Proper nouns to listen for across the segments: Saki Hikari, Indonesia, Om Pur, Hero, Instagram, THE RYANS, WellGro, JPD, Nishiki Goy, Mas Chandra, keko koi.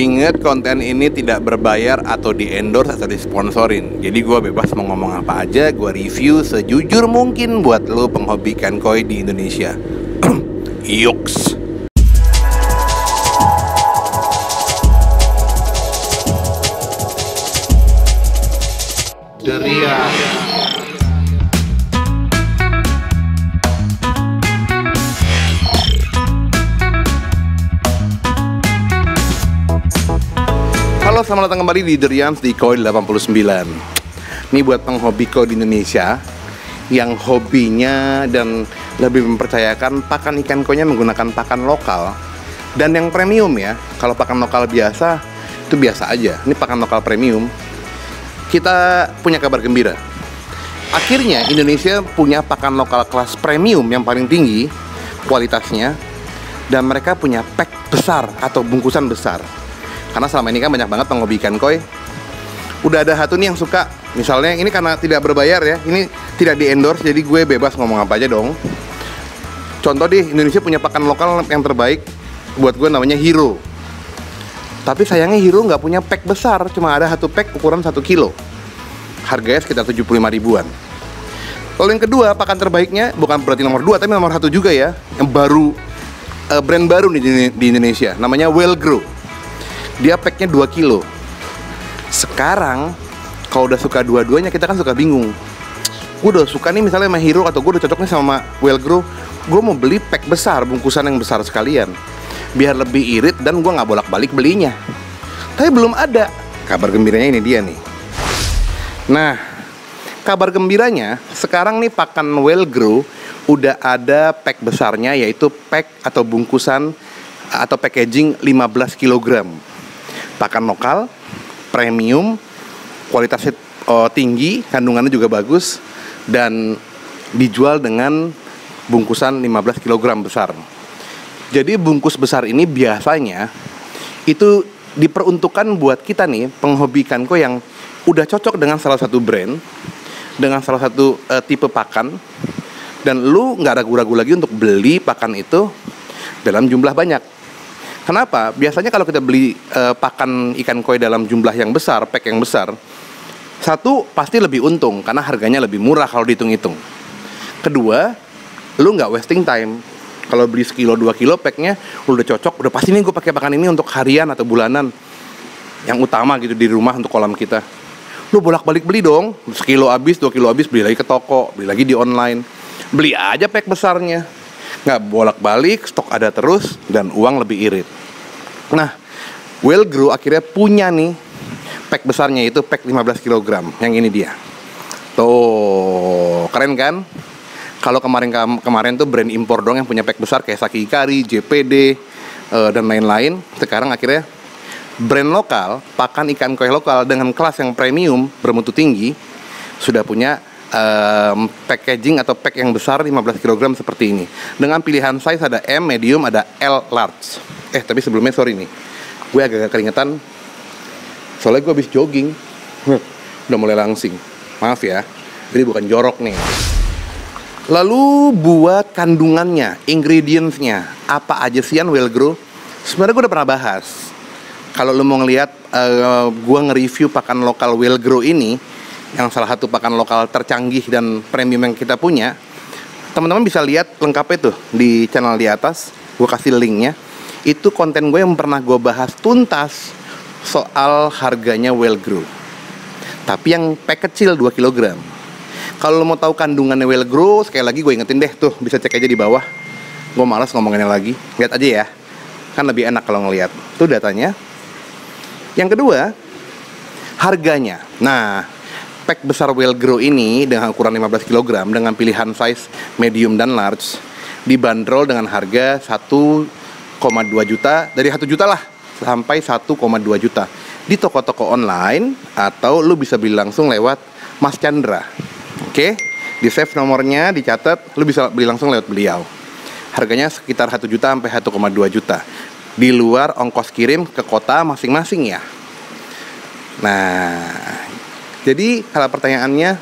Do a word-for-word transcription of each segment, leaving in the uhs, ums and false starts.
Ingat, konten ini tidak berbayar atau di-endorse atau disponsorin. Jadi gue bebas mau ngomong apa aja, gue review sejujur mungkin buat lo penghobi ikan koi di Indonesia. Yuks. The Ryans. Halo, selamat datang kembali di The Ryans di Koi delapan puluh sembilan. Ini buat penghobi koi di Indonesia yang hobinya dan lebih mempercayakan pakan ikan koi-nya menggunakan pakan lokal dan yang premium ya. Kalau pakan lokal biasa itu biasa aja. Ini pakan lokal premium. Kita punya kabar gembira. Akhirnya Indonesia punya pakan lokal kelas premium yang paling tinggi kualitasnya dan mereka punya pack besar atau bungkusan besar. Karena selama ini kan banyak banget penghobi ikan koi. Udah ada satu nih yang suka. Misalnya ini karena tidak berbayar ya, ini tidak di-endorse, jadi gue bebas ngomong apa aja dong. Contoh deh, Indonesia punya pakan lokal yang terbaik buat gue namanya Hero. Tapi sayangnya Hero nggak punya pack besar, cuma ada satu pack ukuran satu kilo. Harganya sekitar tujuh puluh lima ribuan. Lalu yang kedua, pakan terbaiknya bukan berarti nomor dua, tapi nomor satu juga ya. Yang baru, brand baru nih di Indonesia, namanya WellGro. Dia packnya dua kilo. Sekarang kalau udah suka dua-duanya, kita kan suka bingung. Gue udah suka nih misalnya sama Hero, atau gue udah cocoknya sama WellGro, gue mau beli pack besar, bungkusan yang besar sekalian, biar lebih irit dan gue gak bolak-balik belinya. Tapi belum ada. Kabar gembiranya ini dia nih. Nah, kabar gembiranya sekarang nih pakan WellGro udah ada pack besarnya, yaitu pack atau bungkusan atau packaging lima belas kilogram. Pakan lokal, premium, kualitasnya oh, tinggi, kandungannya juga bagus, dan dijual dengan bungkusan lima belas kilogram besar. Jadi bungkus besar ini biasanya itu diperuntukkan buat kita nih, penghobi ikan koi yang udah cocok dengan salah satu brand, dengan salah satu uh, tipe pakan, dan lu nggak ragu-ragu lagi untuk beli pakan itu dalam jumlah banyak. Kenapa? Biasanya kalau kita beli uh, pakan ikan koi dalam jumlah yang besar, pack yang besar, satu, pasti lebih untung karena harganya lebih murah kalau dihitung-hitung. Kedua, lu nggak wasting time. Kalau beli sekilo, dua kilo packnya, lu udah cocok, udah pasti nih gue pakai pakan ini untuk harian atau bulanan yang utama gitu di rumah untuk kolam kita. Lu bolak-balik beli dong, sekilo habis, dua kilo habis, beli lagi ke toko, beli lagi di online, beli aja pack besarnya. Nggak bolak-balik, stok ada terus, dan uang lebih irit. Nah, WellGro akhirnya punya nih pack besarnya, itu pack lima belas kilogram. Yang ini dia. Tuh, keren kan? Kalau kemarin-kemarin tuh brand impor dong yang punya pack besar, kayak Saki Hikari, J P D, dan lain-lain. Sekarang akhirnya brand lokal, pakan ikan koi lokal dengan kelas yang premium, bermutu tinggi, sudah punya Um, packaging atau pack yang besar lima belas kilogram seperti ini, dengan pilihan size ada M, medium, ada L, large. Eh tapi sebelumnya sorry nih, gue agak keringetan soalnya gue habis jogging. Udah mulai langsing, maaf ya. Jadi bukan jorok nih. Lalu buat kandungannya, ingredientsnya, apa aja sih yang WellGro? Sebenarnya gue udah pernah bahas. Kalau lo mau ngeliat uh, gue nge-review pakan lokal WellGro ini, yang salah satu pakan lokal tercanggih dan premium yang kita punya, teman-teman bisa lihat lengkapnya tuh di channel di atas. Gue kasih linknya. Itu konten gue yang pernah gue bahas tuntas soal harganya WellGro, tapi yang pack kecil dua kilogram. Kalau lo mau tahu kandungannya WellGro, sekali lagi gue ingetin deh tuh, bisa cek aja di bawah. Gue malas ngomonginnya lagi, lihat aja ya, kan lebih enak kalau ngelihat. Tuh datanya. Yang kedua, harganya. Nah, pack besar WellGro ini dengan ukuran lima belas kilogram dengan pilihan size medium dan large dibanderol dengan harga satu koma dua juta, dari satu juta lah sampai satu koma dua juta di toko-toko online, atau lu bisa beli langsung lewat Mas Chandra. Oke, di save nomornya, dicatat, lu bisa beli langsung lewat beliau. Harganya sekitar satu juta sampai satu koma dua juta di luar ongkos kirim ke kota masing-masing ya. Nah, jadi kalau pertanyaannya,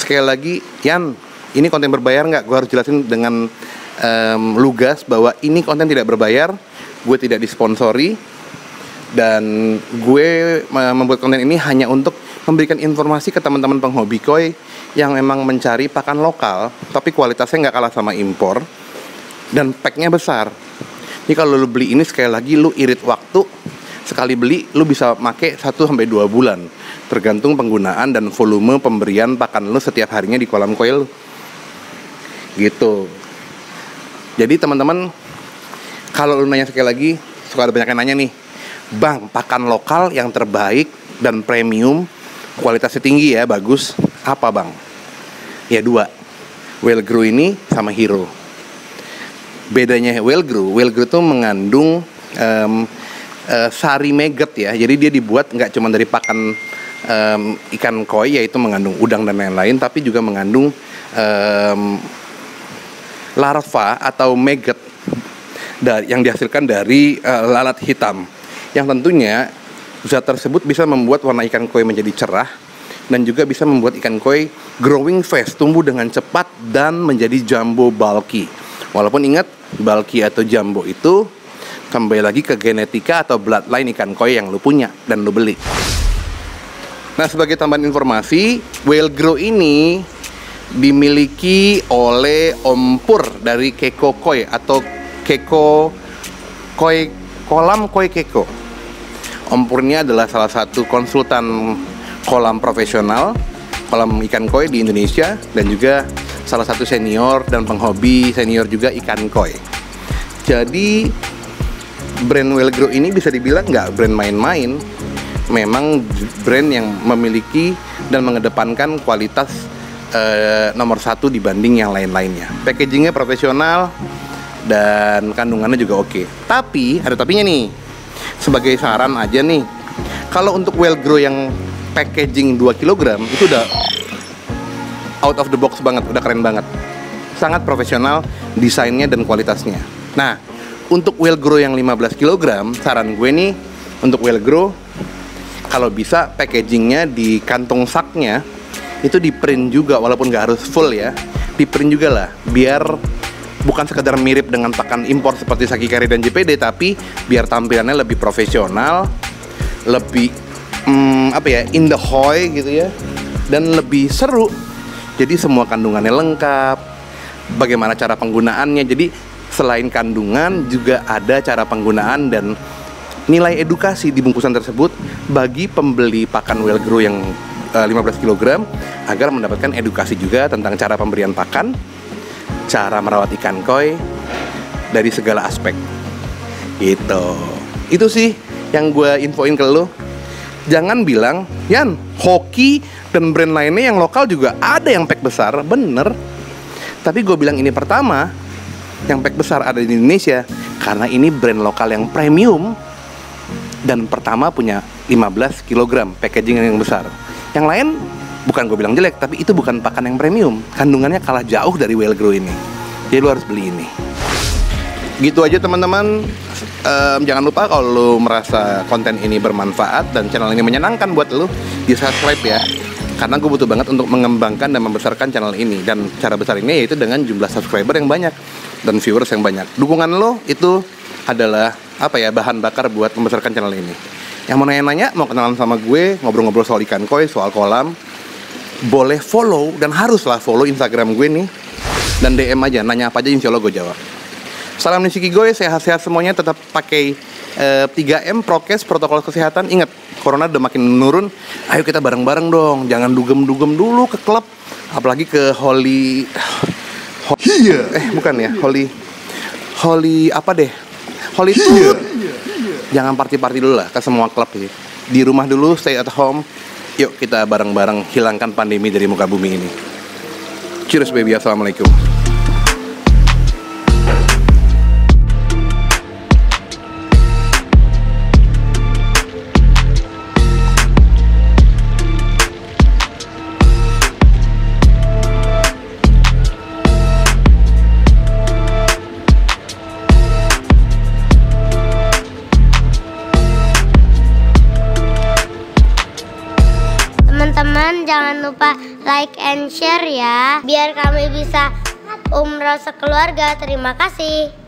sekali lagi, Yan, ini konten berbayar nggak? Gue harus jelasin dengan um, lugas bahwa ini konten tidak berbayar, gue tidak disponsori, Dan gue membuat konten ini hanya untuk memberikan informasi ke teman-teman penghobi koi yang memang mencari pakan lokal, tapi kualitasnya nggak kalah sama impor dan packnya besar. Jadi kalau lu beli ini, sekali lagi lu irit waktu. Sekali beli lu bisa pakai satu sampai dua bulan, tergantung penggunaan dan volume pemberian pakan lu setiap harinya di kolam koi lu. Gitu. Jadi teman-teman, kalau lu nanya sekali lagi, suka ada banyak yang nanya nih, "Bang, pakan lokal yang terbaik dan premium, kualitasnya tinggi ya, bagus, apa Bang?" Ya dua, WellGro ini sama Hero. Bedanya WellGro, WellGro tuh mengandung um, uh, sari maggot ya. Jadi dia dibuat nggak cuma dari pakan um, ikan koi, yaitu mengandung udang dan lain-lain, tapi juga mengandung um, larva atau maggot yang dihasilkan dari uh, lalat hitam. Yang tentunya zat tersebut bisa membuat warna ikan koi menjadi cerah, dan juga bisa membuat ikan koi growing fast, tumbuh dengan cepat dan menjadi jumbo bulky. Walaupun ingat, bulky atau jumbo itu kembali lagi ke genetika atau bloodline ikan koi yang lu punya dan lu beli. Nah, sebagai tambahan informasi, WellGro ini dimiliki oleh Om Pur dari Keko Koi atau keko koi, kolam koi keko. Om Pur ini adalah salah satu konsultan kolam profesional kolam ikan koi di Indonesia, dan juga salah satu senior dan penghobi senior juga ikan koi. Jadi brand WellGro ini bisa dibilang nggak brand main-main, memang brand yang memiliki dan mengedepankan kualitas eh, nomor satu dibanding yang lain-lainnya. Packagingnya profesional dan kandungannya juga oke. Tapi ada tapinya nih, sebagai saran aja nih, kalau untuk WellGro yang packaging dua kilogram itu udah out of the box banget, udah keren banget, sangat profesional desainnya dan kualitasnya. Nah, untuk WellGro yang lima belas kilogram, saran gue nih, untuk WellGro kalau bisa packagingnya di kantong saknya itu di print juga, walaupun gak harus full ya, di print juga lah, biar bukan sekedar mirip dengan pakan impor seperti Saki Hikari dan J P D, tapi biar tampilannya lebih profesional, lebih hmm, apa ya, in the hoy gitu ya, dan lebih seru. Jadi semua kandungannya lengkap, bagaimana cara penggunaannya. Jadi selain kandungan juga ada cara penggunaan dan nilai edukasi di bungkusan tersebut bagi pembeli pakan WellGro yang lima belas kilogram, agar mendapatkan edukasi juga tentang cara pemberian pakan, cara merawat ikan koi dari segala aspek. Gitu. Itu sih yang gue infoin ke lo. Jangan bilang, "Yan, hoki dan brand lainnya yang lokal juga ada yang pack besar." Bener. Tapi gue bilang ini pertama yang pack besar ada di Indonesia, karena ini brand lokal yang premium dan pertama punya lima belas kilogram packaging yang besar. Yang lain bukan gue bilang jelek, tapi itu bukan pakan yang premium. Kandungannya kalah jauh dari WellGro ini. Jadi lu harus beli ini. Gitu aja teman-teman. Um, jangan lupa kalau lo merasa konten ini bermanfaat dan channel ini menyenangkan buat lo, di subscribe ya, karena gue butuh banget untuk mengembangkan dan membesarkan channel ini, dan cara besarnya yaitu dengan jumlah subscriber yang banyak dan viewers yang banyak. Dukungan lo itu adalah apa ya, bahan bakar buat membesarkan channel ini. Yang mau nanya-nanya, mau kenalan sama gue, ngobrol-ngobrol soal ikan koi, soal kolam, boleh follow dan haruslah follow Instagram gue nih, dan D M aja, nanya apa aja insya Allah gue jawab. Salam Nishiki Goy, sehat-sehat semuanya, tetap pakai uh, tiga M, prokes, protokol kesehatan. Ingat, corona udah makin menurun, ayo kita bareng-bareng dong. Jangan dugem-dugem dulu ke klub, apalagi ke Holy... Ho... Yeah. Eh, bukan ya, Holy... Holy apa deh? Holy Tour. Yeah. Jangan party-party dulu lah ke semua klub sih. Di rumah dulu, stay at home. Yuk kita bareng-bareng hilangkan pandemi dari muka bumi ini. Cheers baby, assalamualaikum. Teman-teman jangan lupa like and share ya, biar kami bisa umroh sekeluarga. Terima kasih.